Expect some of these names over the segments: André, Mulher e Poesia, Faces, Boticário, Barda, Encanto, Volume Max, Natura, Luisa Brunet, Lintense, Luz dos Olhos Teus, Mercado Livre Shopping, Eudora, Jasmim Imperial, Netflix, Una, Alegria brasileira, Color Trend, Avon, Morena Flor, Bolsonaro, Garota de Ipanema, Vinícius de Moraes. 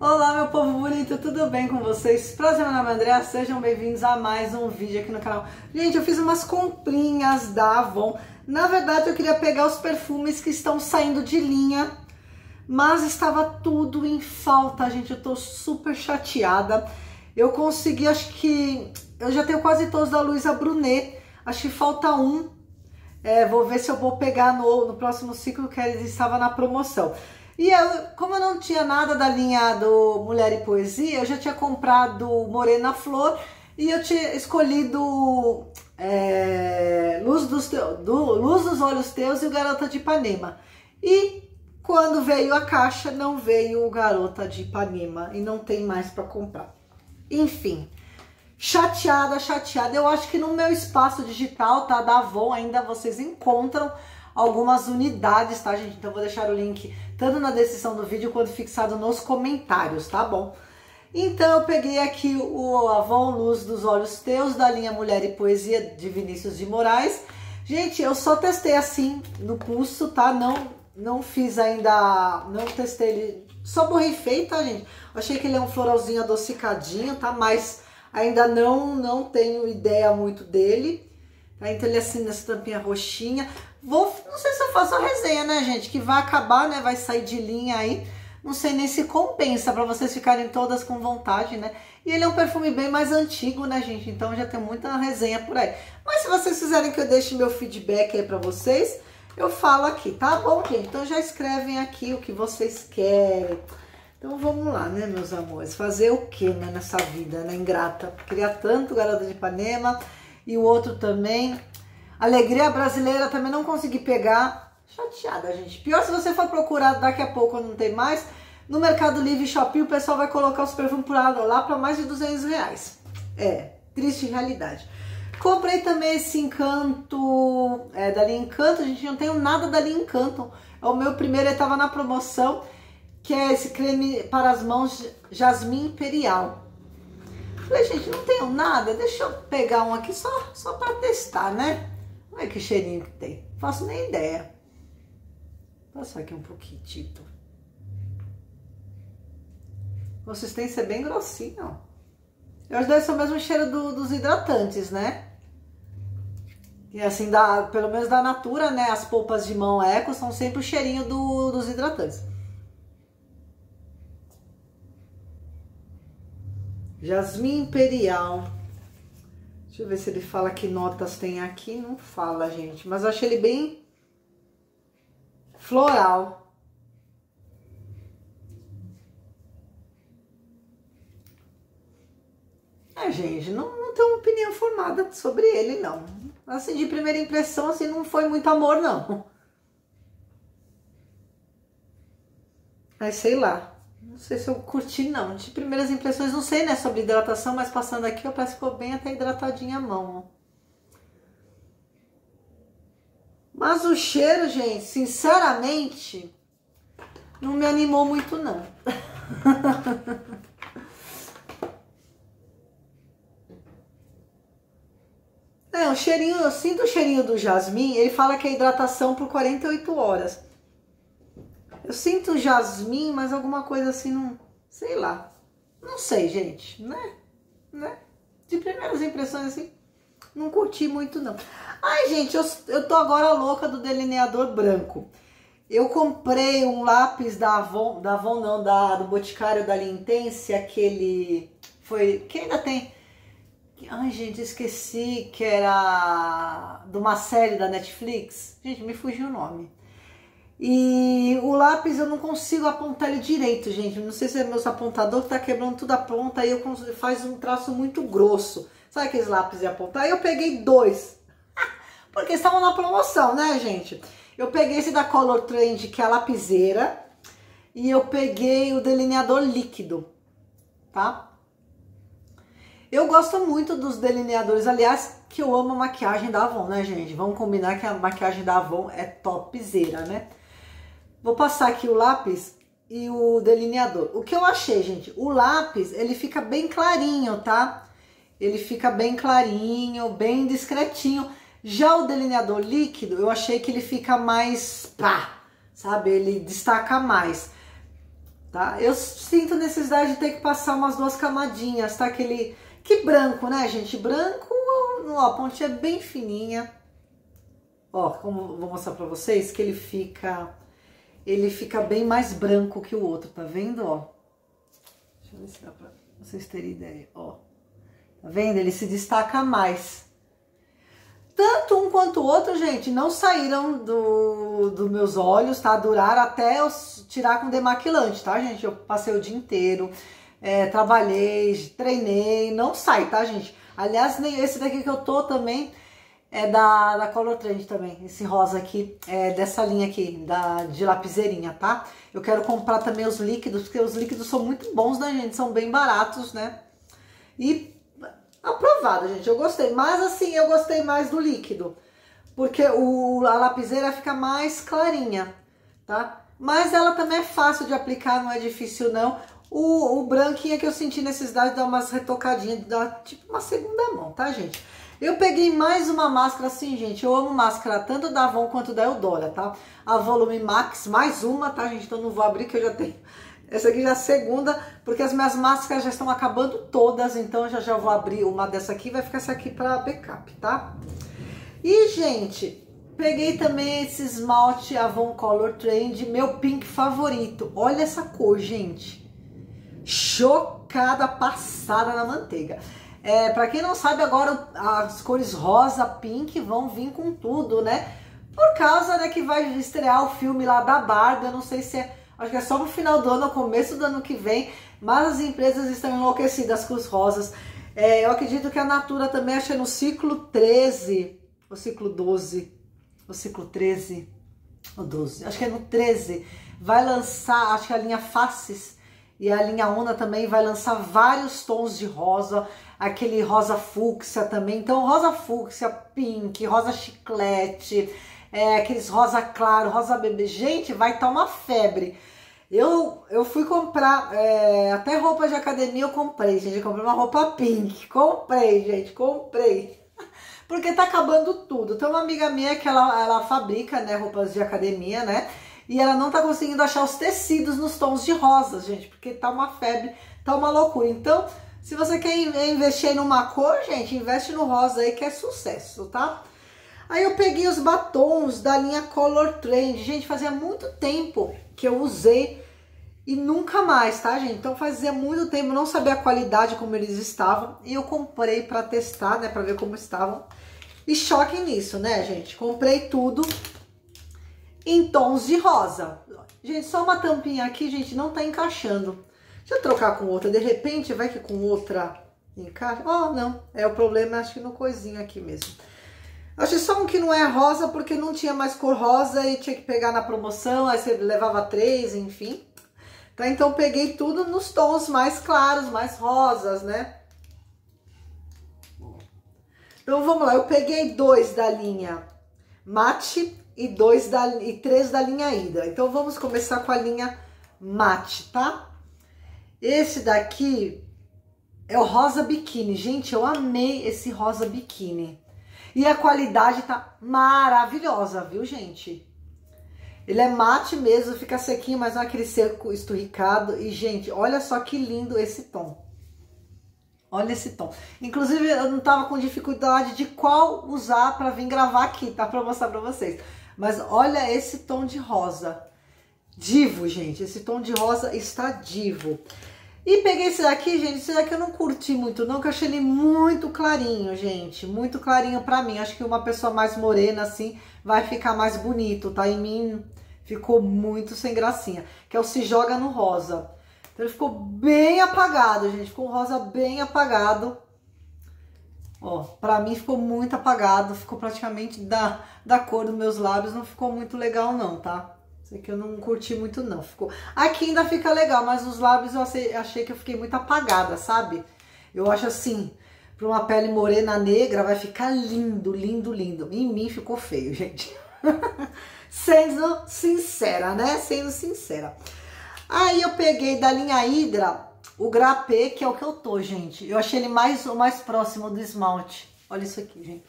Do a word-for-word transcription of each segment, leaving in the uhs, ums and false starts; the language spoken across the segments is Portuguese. Olá meu povo bonito, tudo bem com vocês? Prazer, meu nome é André, sejam bem-vindos a mais um vídeo aqui no canal. Gente, eu fiz umas comprinhas da Avon. Na verdade eu queria pegar os perfumes que estão saindo de linha, mas estava tudo em falta, gente, eu tô super chateada. Eu consegui, acho que... eu já tenho quase todos da Luisa Brunet, acho que falta um. É, vou ver se eu vou pegar no, no próximo ciclo que ela estava na promoção. E eu, como eu não tinha nada da linha do Mulher e Poesia, eu já tinha comprado Morena Flor e eu tinha escolhido é, Luz, dos Teu, do, Luz dos Olhos Teus e o Garota de Ipanema. E quando veio a caixa, não veio o Garota de Ipanema e não tem mais para comprar. Enfim, chateada, chateada. Eu acho que no meu espaço digital, tá, da Avon, ainda vocês encontram algumas unidades, tá, gente? Então vou deixar o link tanto na descrição do vídeo quanto fixado nos comentários, tá bom? Então eu peguei aqui o Avon Luz dos Olhos Teus, da linha Mulher e Poesia, de Vinícius de Moraes. Gente, eu só testei assim no pulso, tá? Não, não fiz ainda, não testei ele, só borrifei, tá, gente? Achei que ele é um floralzinho adocicadinho, tá? Mas ainda não, não tenho ideia muito dele. Tá? Então ele é assim, nessa tampinha roxinha. Vou, não sei se eu faço a resenha, né, gente? Que vai acabar, né? Vai sair de linha aí. Não sei nem se compensa pra vocês ficarem todas com vontade, né? E ele é um perfume bem mais antigo, né, gente? Então já tem muita resenha por aí. Mas se vocês quiserem que eu deixe meu feedback aí pra vocês, eu falo aqui, tá bom, gente? Então já escrevem aqui o que vocês querem. Então vamos lá, né, meus amores? Fazer o que, né, nessa vida, né, ingrata? Queria tanto Garota de Ipanema e o outro também... Alegria Brasileira também não consegui pegar. Chateada, gente. Pior se você for procurar daqui a pouco, não tem mais. No Mercado Livre Shopping, o pessoal vai colocar os perfumes por lá para mais de duzentos reais. É, triste realidade. Comprei também esse Encanto, é, da linha Encanto. A gente não tem nada da linha Encanto. É o meu primeiro, ele estava na promoção, que é esse creme para as mãos Jasmim Imperial. Falei, gente, não tenho nada. Deixa eu pegar um aqui só, só para testar, né? Olha que cheirinho que tem. Não faço nem ideia. Vou passar aqui um pouquinho. Consistência é bem grossinha, ó. Eu acho que deve ser o mesmo cheiro do, dos hidratantes, né? E assim, da, pelo menos da Natura, né? As polpas de mão eco são sempre o cheirinho do, dos hidratantes. Jasmim Imperial. Deixa eu ver se ele fala que notas tem aqui. Não fala, gente. Mas eu achei ele bem floral. É, gente, não, não tenho uma opinião formada sobre ele, não. Assim, de primeira impressão, assim, não foi muito amor, não. Mas sei lá. Não sei se eu curti, não. De primeiras impressões, não sei, né, sobre hidratação, mas passando aqui, eu parece que ficou bem até hidratadinha a mão. Mas o cheiro, gente, sinceramente, não me animou muito, não. É, o cheirinho, eu sinto o cheirinho do jasmim, ele fala que é hidratação por quarenta e oito horas. Eu sinto jasmim, mas alguma coisa assim, não... sei lá. Não sei, gente, né? né? De primeiras impressões, assim, não curti muito, não. Ai, gente, eu, eu tô agora louca do delineador branco. Eu comprei um lápis da Avon, da Avon não, da, do Boticário da Lintense, aquele... foi... que ainda tem... ai, gente, esqueci que era... de uma série da Netflix. Gente, me fugiu o nome. E o lápis eu não consigo apontar ele direito, gente. Não sei se é meus apontador que tá quebrando tudo a ponta. Aí eu consigo, faz um traço muito grosso. Sabe aqueles lápis de apontar? Aí eu peguei dois. Porque estavam na promoção, né, gente? Eu peguei esse da Color Trend, que é a lapiseira. E eu peguei o delineador líquido, tá? Eu gosto muito dos delineadores, aliás, que eu amo a maquiagem da Avon, né, gente? Vamos combinar que a maquiagem da Avon é topzera, né? Vou passar aqui o lápis e o delineador. O que eu achei, gente? O lápis, ele fica bem clarinho, tá? Ele fica bem clarinho, bem discretinho. Já o delineador líquido, eu achei que ele fica mais pá, sabe? Ele destaca mais. tá? Eu sinto necessidade de ter que passar umas duas camadinhas, tá? Aquele... Que branco, né, gente? Branco, ó, a pontinha é bem fininha. Ó, como vou mostrar pra vocês, que ele fica... Ele fica bem mais branco que o outro, tá vendo, ó? Deixa eu ver se dá pra vocês terem ideia, ó. Tá vendo? Ele se destaca mais. Tanto um quanto o outro, gente, não saíram do, dos meus olhos, tá? Duraram até eu tirar com demaquilante, tá, gente? Eu passei o dia inteiro... É, trabalhei, treinei, não sai, tá, gente? Aliás, nem esse daqui que eu tô também é da, da Color Trend também. Esse rosa aqui, é dessa linha aqui, da, de lapiseirinha, tá? Eu quero comprar também os líquidos, porque os líquidos são muito bons, né, gente? São bem baratos, né? E aprovado, gente, eu gostei. Mas, assim, eu gostei mais do líquido, porque o, a lapiseira fica mais clarinha, tá? Mas ela também é fácil de aplicar, não é difícil, não. O, o branquinho é que eu senti necessidade de dar umas retocadinhas, de dar tipo uma segunda mão, tá, gente? Eu peguei mais uma máscara assim, gente. Eu amo máscara tanto da Avon quanto da Eudora, tá? A Volume Max, mais uma, tá, gente? Então não vou abrir que eu já tenho. Essa aqui já é a segunda, porque as minhas máscaras já estão acabando todas. Então já já vou abrir uma dessa aqui, vai ficar essa aqui pra backup, tá? E, gente... Peguei também esse esmalte Avon Color Trend, meu pink favorito. Olha essa cor, gente. Chocada, passada na manteiga. É, pra quem não sabe, agora as cores rosa, pink vão vir com tudo, né? Por causa, né, que vai estrear o filme lá da Barda. Eu não sei se é... Acho que é só no final do ano, começo do ano que vem. Mas as empresas estão enlouquecidas com os rosas. É, eu acredito que a Natura também acha no ciclo treze, ou ciclo doze... O ciclo treze, ou doze, acho que é no treze, vai lançar, acho que a linha Faces e a linha Una também vai lançar vários tons de rosa, aquele rosa fúcsia também, então rosa fúcsia, pink, rosa chiclete, é, aqueles rosa claro, rosa bebê, gente, vai tá uma febre. Eu, eu fui comprar, é, até roupa de academia eu comprei, gente, eu comprei uma roupa pink, comprei, gente, comprei. Porque tá acabando tudo. Tem uma amiga minha que ela, ela fabrica, né, roupas de academia, né? E ela não tá conseguindo achar os tecidos nos tons de rosa, gente. Porque tá uma febre, tá uma loucura. Então, se você quer investir numa cor, gente, investe no rosa aí que é sucesso, tá? Aí eu peguei os batons da linha Color Trend. Gente, fazia muito tempo que eu usei e nunca mais, tá, gente? Então fazia muito tempo, não sabia a qualidade como eles estavam. E eu comprei pra testar, né, pra ver como estavam. E choque nisso, né, gente? Comprei tudo em tons de rosa. Gente, só uma tampinha aqui, gente, não tá encaixando. Deixa eu trocar com outra. De repente, vai que com outra encaixa. Ó, oh, não. É o problema, acho que no coisinho aqui mesmo. Achei só um que não é rosa, porque não tinha mais cor rosa e tinha que pegar na promoção. Aí você levava três, enfim... Tá, então peguei tudo nos tons mais claros, mais rosas, né? Então vamos lá, eu peguei dois da linha mate e dois da, e três da linha hidra. Então vamos começar com a linha mate, tá? Esse daqui é o rosa biquíni. Gente, eu amei esse rosa biquíni. E a qualidade tá maravilhosa, viu, gente? Ele é mate mesmo, fica sequinho, mas não é aquele seco esturricado. E, gente, olha só que lindo esse tom. Olha esse tom. Inclusive, eu não tava com dificuldade de qual usar pra vir gravar aqui, tá? Pra mostrar pra vocês. Mas olha esse tom de rosa. Divo, gente. Esse tom de rosa está divo. E peguei esse daqui, gente. Esse daqui eu não curti muito, não. Que eu achei ele muito clarinho, gente. Muito clarinho pra mim. Acho que uma pessoa mais morena, assim, vai ficar mais bonito, tá? Em mim... Ficou muito sem gracinha. Que é o Se Joga no Rosa. Então ele ficou bem apagado, gente. Ficou um rosa bem apagado. Ó, pra mim ficou muito apagado. Ficou praticamente da, da cor dos meus lábios. Não ficou muito legal não, tá? Isso aqui eu não curti muito não. Ficou... Aqui ainda fica legal, mas os lábios eu achei, achei que eu fiquei muito apagada, sabe? Eu acho assim... Pra uma pele morena negra vai ficar lindo, lindo, lindo. Em mim ficou feio, gente. Sendo sincera, né? Sendo sincera. Aí eu peguei da linha Hydra o grapê, que é o que eu tô, gente. Eu achei ele mais, mais próximo do esmalte. Olha isso aqui, gente.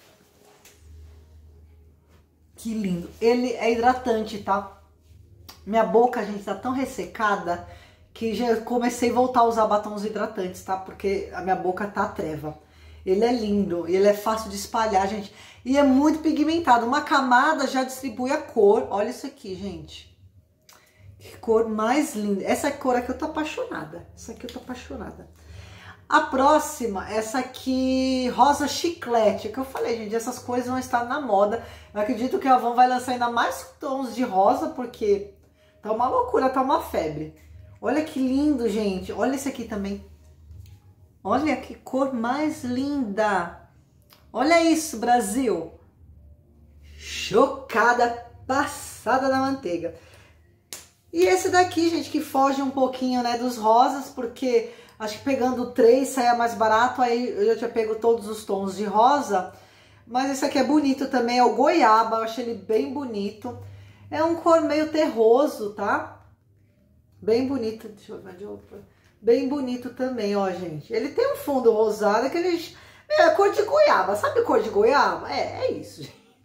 Que lindo. Ele é hidratante, tá? Minha boca, gente, tá tão ressecada que já comecei a voltar a usar batons hidratantes, tá? Porque a minha boca tá treva. Ele é lindo, ele é fácil de espalhar, gente. E é muito pigmentado. Uma camada já distribui a cor. Olha isso aqui, gente. Que cor mais linda. Essa cor aqui eu tô apaixonada. Essa aqui eu tô apaixonada. A próxima, essa aqui, rosa chiclete, que eu falei, gente, essas coisas vão estar na moda. Eu acredito que a Avon vai lançar ainda mais tons de rosa, porque tá uma loucura, tá uma febre. Olha que lindo, gente. Olha esse aqui também. Olha que cor mais linda. Olha isso, Brasil. Chocada, passada na manteiga. E esse daqui, gente, que foge um pouquinho, né, dos rosas, porque... Acho que pegando três saia mais barato, aí eu já tinha pego todos os tons de rosa. Mas esse aqui é bonito também, é o goiaba, eu achei ele bem bonito. É um cor meio terroso, tá? Bem bonito, deixa eu ver de outra. Bem bonito também, ó, gente. Ele tem um fundo rosado, que ele... É cor de goiaba, sabe cor de goiaba? É, é isso, gente.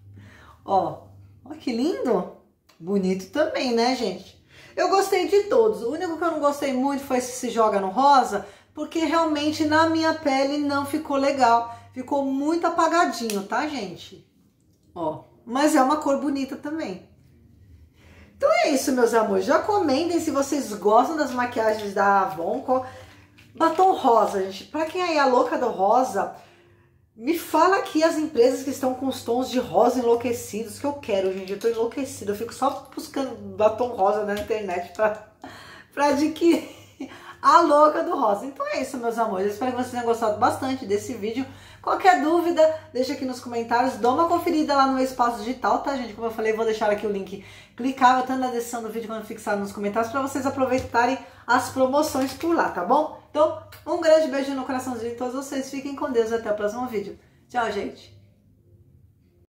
Ó, ó que lindo. Bonito também, né, gente? Eu gostei de todos. O único que eu não gostei muito foi esse Se Joga no Rosa, porque realmente na minha pele não ficou legal. Ficou muito apagadinho, tá, gente? Ó, mas é uma cor bonita também. Então é isso, meus amores. Já comentem se vocês gostam das maquiagens da Avon. Batom rosa, gente. Pra quem aí é a louca do rosa, me fala aqui as empresas que estão com os tons de rosa enlouquecidos, que eu quero, gente. Eu tô enlouquecida, eu fico só buscando batom rosa na internet pra, pra adquirir a louca do rosa. Então é isso, meus amores. Eu espero que vocês tenham gostado bastante desse vídeo. Qualquer dúvida, deixa aqui nos comentários. Dá uma conferida lá no meu espaço digital, tá, gente? Como eu falei, vou deixar aqui o link clicável, tanto na descrição do vídeo quanto fixado nos comentários, pra vocês aproveitarem as promoções por lá, tá bom? Então, um grande beijo no coraçãozinho de todos vocês. Fiquem com Deus e até o próximo vídeo. Tchau, gente!